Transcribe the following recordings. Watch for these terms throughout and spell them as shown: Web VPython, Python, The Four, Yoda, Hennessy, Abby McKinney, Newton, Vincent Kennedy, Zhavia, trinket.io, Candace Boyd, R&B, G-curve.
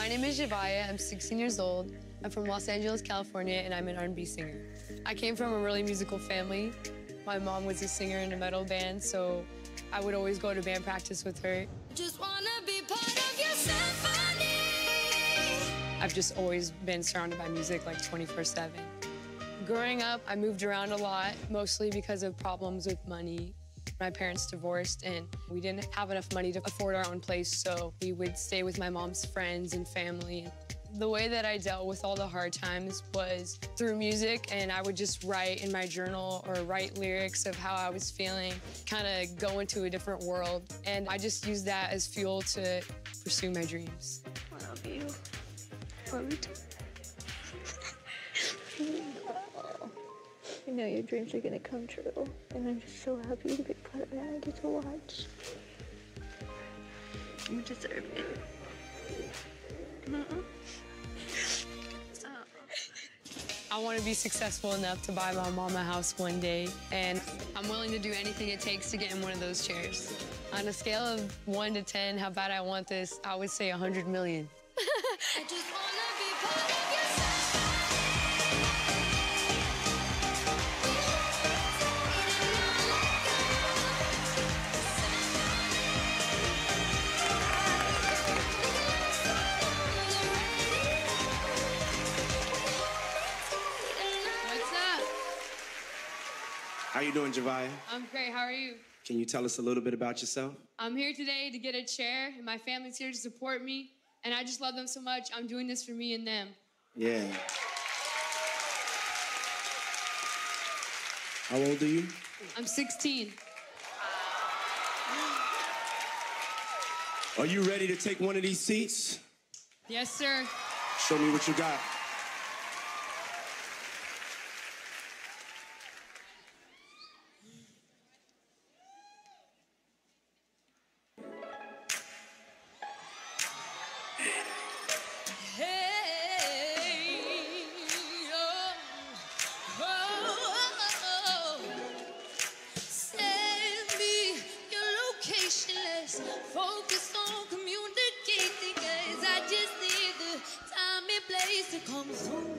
My name is Zhavia, I'm 16 years old. I'm from Los Angeles, California, and I'm an R&B singer. I came from a really musical family. My mom was a singer in a metal band, so I would always go to band practice with her. Just wanna be part of your symphony. I've just always been surrounded by music like 24/7. Growing up, I moved around a lot, mostly because of problems with money. My parents divorced and we didn't have enough money to afford our own place, so we would stay with my mom's friends and family. The way that I dealt with all the hard times was through music, and I would just write in my journal or write lyrics of how I was feeling, kind of go into a different world. And I just used that as fuel to pursue my dreams. I love you. I love you too. I know your dreams are gonna come true, and I'm just so happy to be part of it. I get to watch. You deserve it. I want to be successful enough to buy my mom a house one day, and I'm willing to do anything it takes to get in one of those chairs. On a scale of 1 to 10, how bad I want this, I would say 100 million. I just wanna be part of your symphony. How you doing, Zhavia? I'm great, how are you? Can you tell us a little bit about yourself? I'm here today to get a chair, and my family's here to support me, and I just love them so much. I'm doing this for me and them. Yeah. How old are you? I'm 16. Are you ready to take one of these seats? Yes, sir. Show me what you got. Focus on communicating, 'cause I just need the time and place to come through.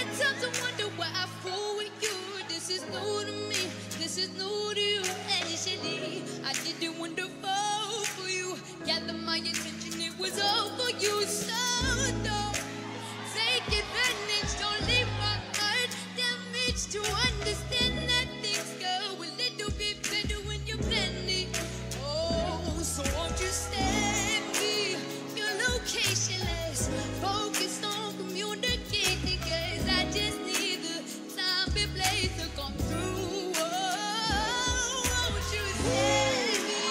At times I wonder why I fool with you. This is new to me, this is new to you. Initially, I did it wonderful for you. Gather my attention, it was all for you. So don't take advantage, don't leave my heart damaged to understand that things go a little bit better. Oh, so won't you stand me? You're locationless, focused on communicating, 'cause I just need the time and place to come through. Oh, won't you stand me?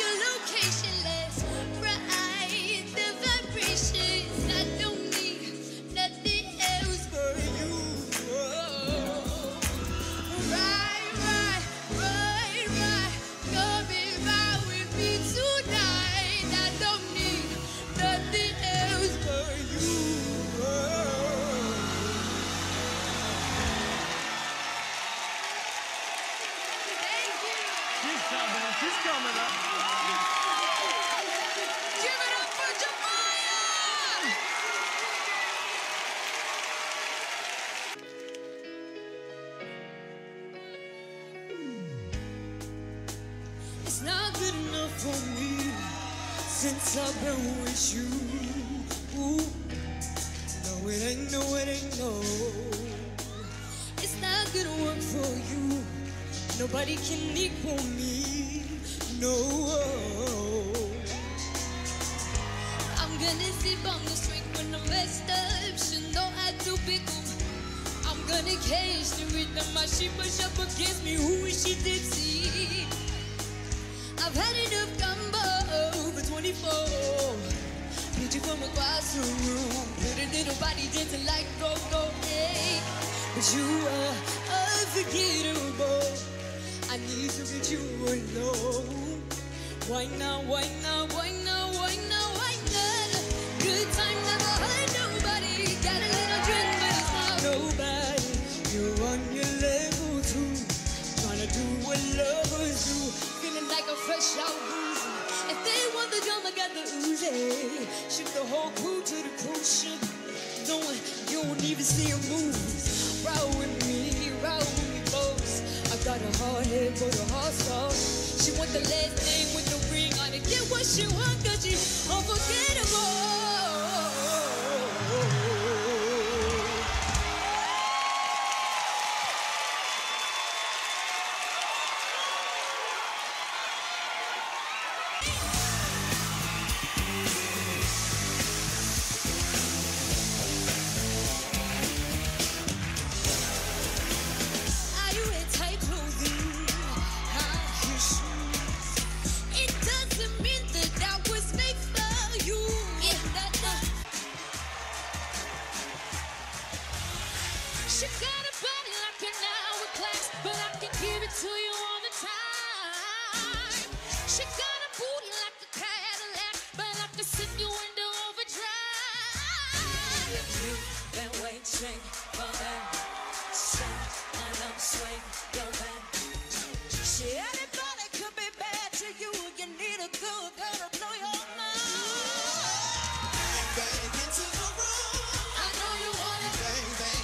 You're locationless, right? The vibrations, I don't need nothing else but you. Oh, right. Come and ride with me tonight. I don't need nothing else but you. Thank you. She's coming up. She's coming up. Give it up for Zhavia! It's not good enough for me since I've been with you. Ooh. No, it ain't, no, it ain't, no. It's not gonna work for you. Nobody can equal me, no. I'm gonna sleep on the street when I'm messed up. Should know how to pick 'em. I'm gonna cage the rhythm. My sheep push up against me. Who is she tipsy? I've had enough gumbo for 24. Picture from a classroom, put a little body dancing like go, hey. But you are unforgettable. I need to get you alone. Why not? Why not? Why not? Why not? Why not? Good time never hurt nobody. Got a little drink, but it's not nobody. You're on your level too, tryna do what lovers do. Like a fresh out boozy. If they want the drama, got the ooze. don't even see him move. Roll with me close. I got a hard head for the hard soul. She want the last name with the ring on it. Get what she want, cause she unforgettable. She got a body like an hourglass, but I can give it to you on the time. She got a booty like a Cadillac, but I can send you into overdrive. If you've been waiting for that time, and I'm swaying your man. She anybody could be bad to you. You need a good girl to blow your mind. Bang into the room. I know you want it. Bang bang.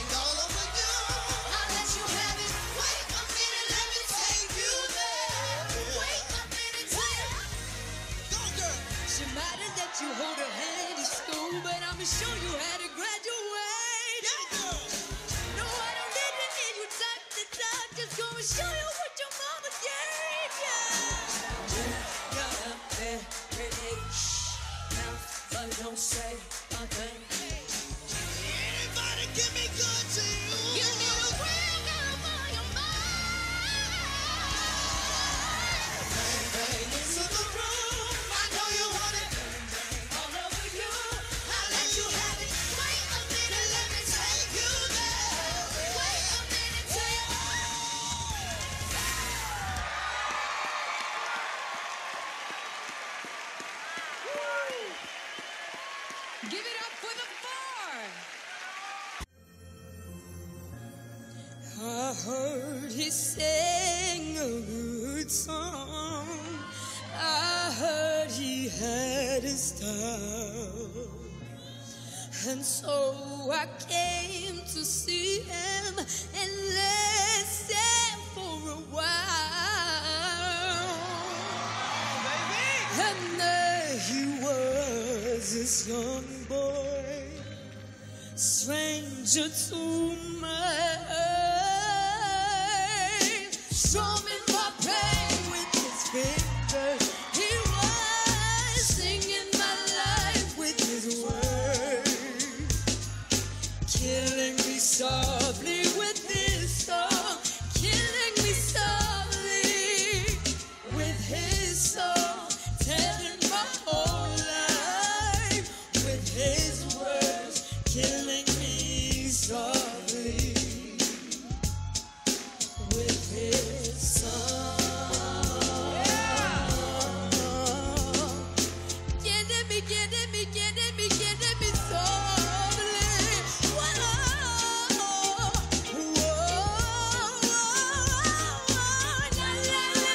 You hold her hand in school, but I'ma show you how to graduate. No, I don't need to hear you talk to talk. Just gonna show you what your mama gave you. You're up there, pretty. Now, but don't say a thing. Anybody give me good to you? You need a real girl for your mind. Bang, bang, into the room. Give it up for the four. I heard he sang a good song. I heard he had his style. And so I came to see him and listen for a while. Oh, baby. And there he was. This young boy, stranger to my age, strumming my pain with his finger. He was singing my life with his words, killing me softly with his song, killing me softly with his song, telling my whole life. His words killing me softly with his song. Yeah. Killing me, killing me, killing me, killing me softly. Whoa, whoa, whoa, la la la la la la.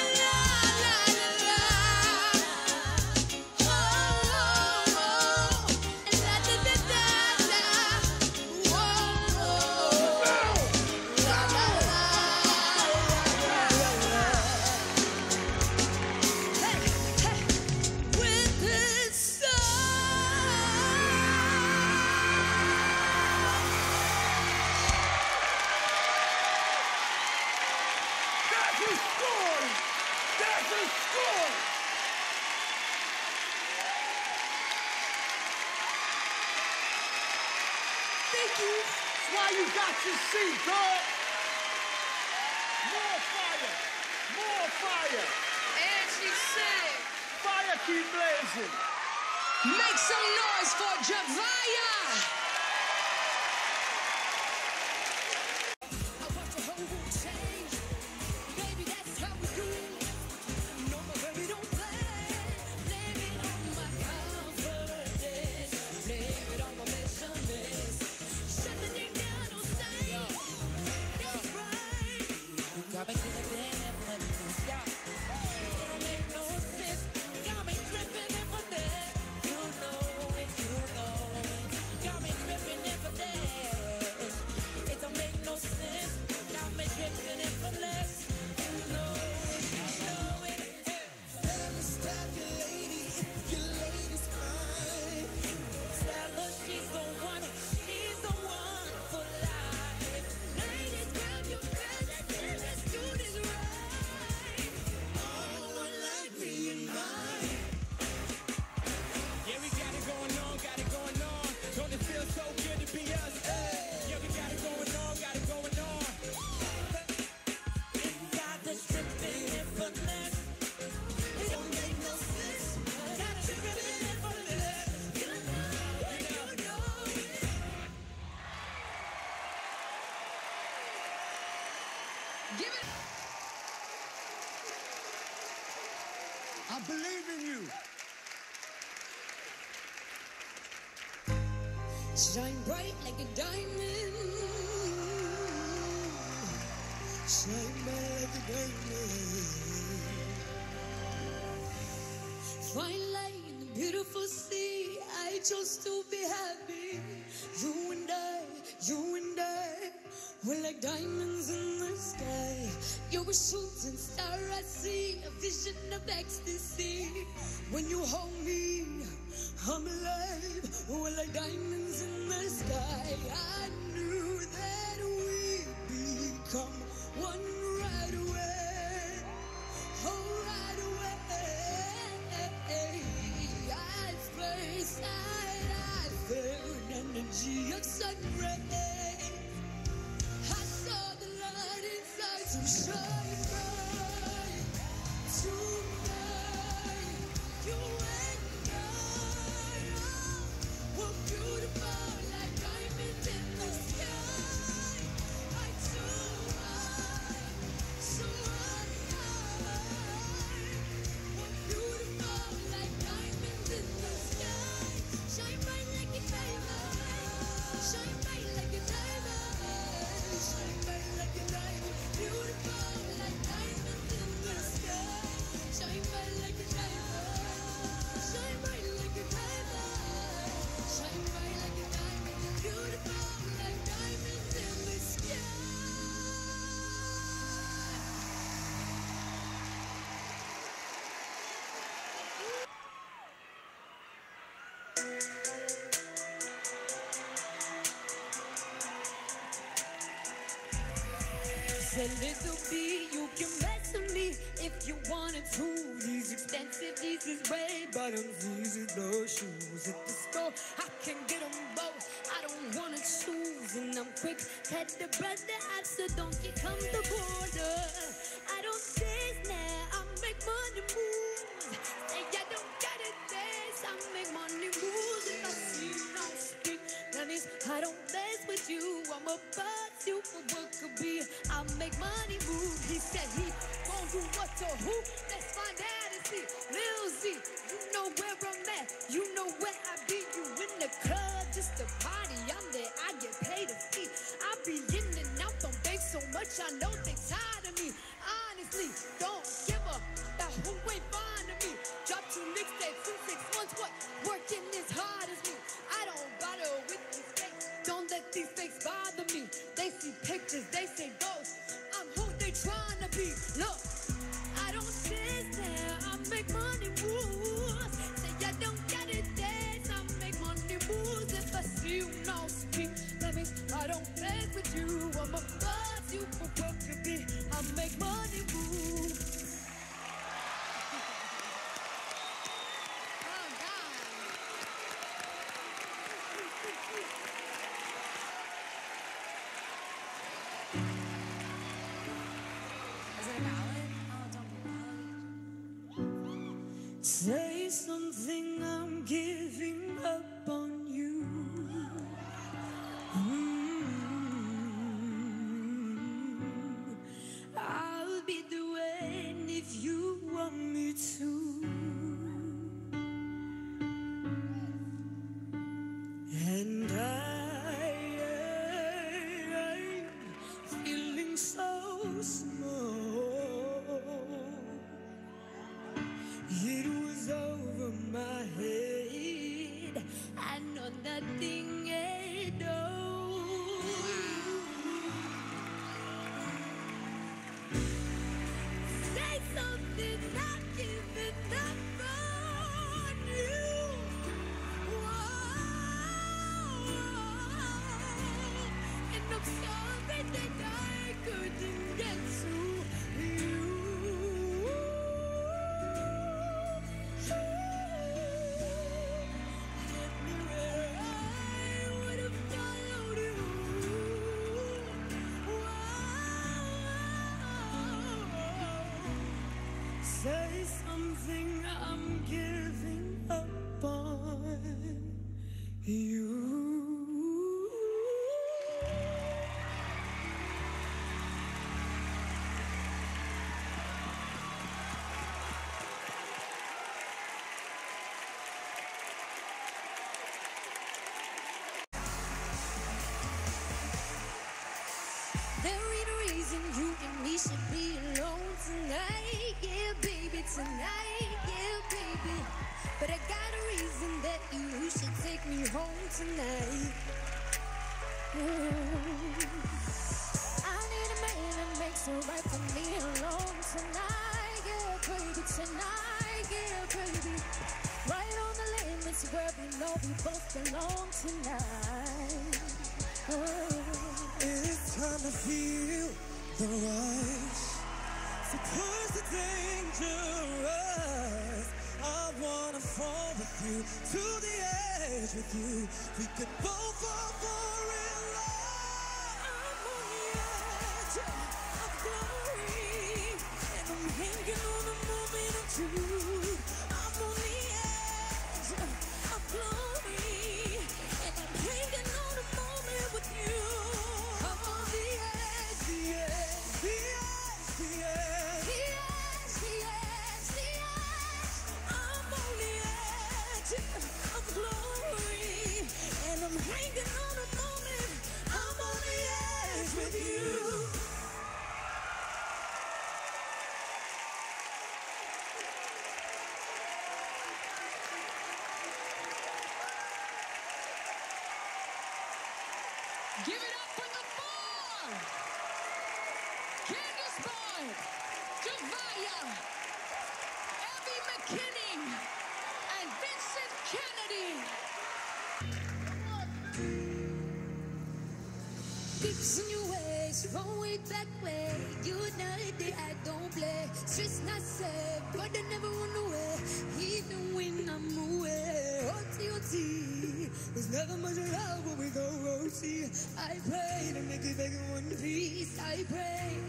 Thank you. That's why you got your seat, girl. More fire. More fire. And she said, fire keep blazing. Make some noise for Zhavia. I want the whole world to change. Baby, that's how we do. No, my baby, don't play. Blame it on my confidence. Blame it on my measurements. Got me to the damn yeah. Don't make no sense. Got me tripping in for that. You know it, you know it. Got me Give it. I believe in you. Shine bright like a diamond. Shine bright like a diamond. Fine light in the beautiful sea. I chose to be happy. You and I, we're like diamonds in the sky. You're a shooting star, I see a vision of ecstasy. When you hold me, I'm alive. We're like diamonds in the sky. I knew that we'd become one right away. Oh, right away. At first sight, I felt energy of sun rays. Shine bright tonight, you and I, we're beautiful like diamonds in the sky. I do right, someone high, we're beautiful like diamonds in the sky. Shine bright like a diamond, shine bright like a diamond, shine bright like a diamond. Beautiful like diamonds in the sky. Shine bright like a diamond. Shine bright like a diamond. Shine bright like a diamond. Beautiful like diamonds in the sky. A little bee, you can mess with me if you wanted to. These expensive, these is way bottoms, these is low shoes at the store. I can get them both, I don't wanna choose. And I'm quick, head the brother out, so don't get come the border. I don't taste now, I make money moves. Say I don't gotta dance, I make money moves. If I see you don't speak, that means I don't dance with you. I'm a you for what could be, I make money move. He said he won't do what to who, let's find out and see. Lil Z, you know where I'm at, you know where I be. You in the club, just a party, I'm there, I get paid a fee. I be in and out on bank so much, I know they tired of me. Honestly, don't give up, that who ain't fond of me. Drop 2 mixtapes, 2 6 months, what? Working as hard as me, I don't bother with these fakes. Don't let these fakes bother me. They see pictures, they say ghosts. I'm who they trying to be. Look, I don't sit there, I make money moves. Say I don't get it dance, I make money moves. If I see you now speak, that means I don't play with you. I'm above you for what could be. I make money moves. Say something, I'm giving up on you. I'll be the one if you want me to. And I'm feeling so small. It was over my head. I know nothing at all. Say something, I'm giving up on you. Whoa. And I'm sorry that I couldn't get to you. Say something, I'm giving up on you. There ain't a reason you and me should be alone tonight. Yeah, baby, tonight. Yeah, baby. But I got a reason that you should take me home tonight. I need a man that makes it right for me alone tonight. Yeah, baby, tonight. Yeah, baby. Right on the limits where we know we both belong tonight. It's time to feel the rush, so close to dangerous. I wanna fall with you, to the edge with you. We could both fall for real love. I'm on the edge of glory, and I'm hanging on the moment of truth. I'm on the edge of glory, and I'm hanging on the moment with you. I'm hanging on a moment. I'm on the edge with you. Give it up for the four. Candace Boyd, Zhavia, Abby McKinney, and Vincent Kennedy. Fixing your ways from way back where you know that I don't play. Stress not safe, but I never run away. Even when I'm away, OT, there's never much love when we go OT. I pray to make it back in one piece. I pray.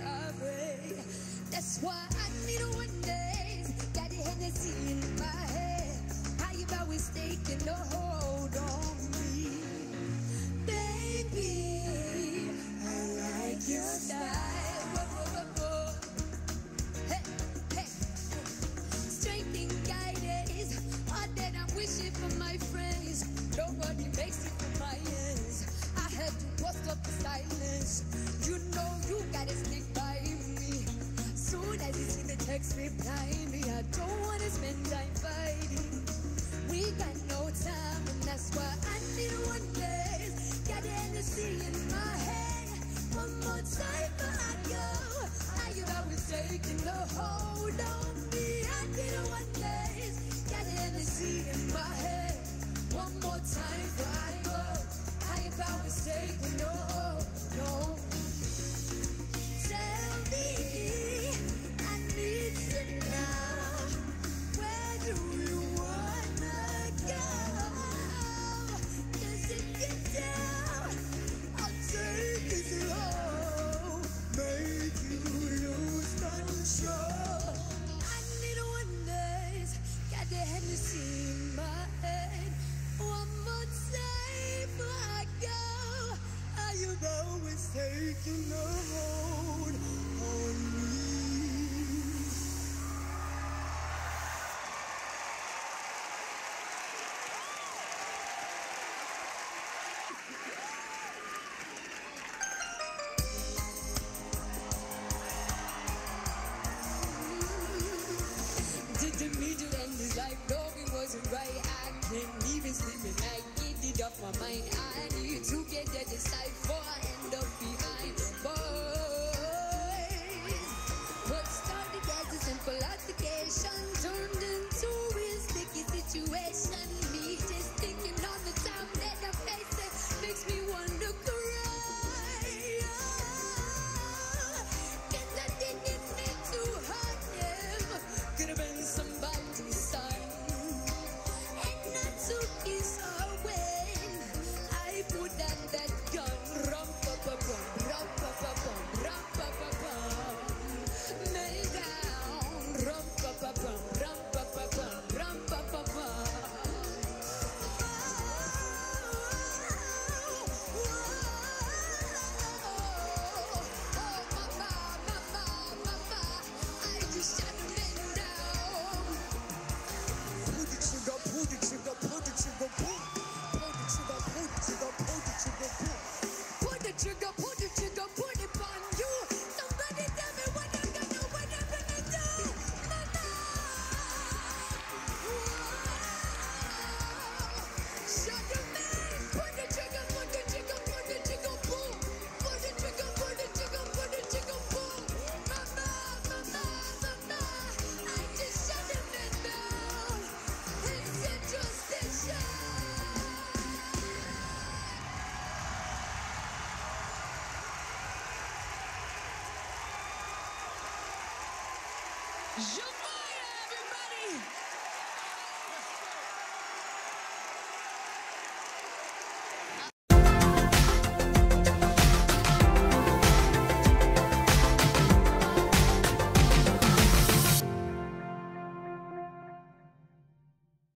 That's why I need a one day. Got the Hennessy in my head. How you about we stay in the hold on me, baby? Your style, whoa. Hey, hey. Strength and guidance, all that I'm wishing for my friends. Nobody makes it for my ends. I have to bust up the silence. You know you gotta stick by me. Soon as you see the text reply me, I don't wanna spend time fighting. We got no time, and that's why I need one place. Got the energy in my head. One more time for you always taking the hold on me. I didn't want this. Got the energy in my head. One more time for you always taking the hold on me. Tell me, I need you now. Where do you wanna go? Does it get down? I'll take it to. Taking a hold on me. Did the middle end is like, no, it wasn't right. I can't even sleep at night. Get it off my mind. I need to get that aside before I end up behind the boys. What started as a simple altercation turned into a sticky situation. Me just thinking all the time that I face it makes me wanna cry. Cause I didn't mean to hurt him. Could have been somebody's son, and I took his away. I put out that gun wrong. Zhavia.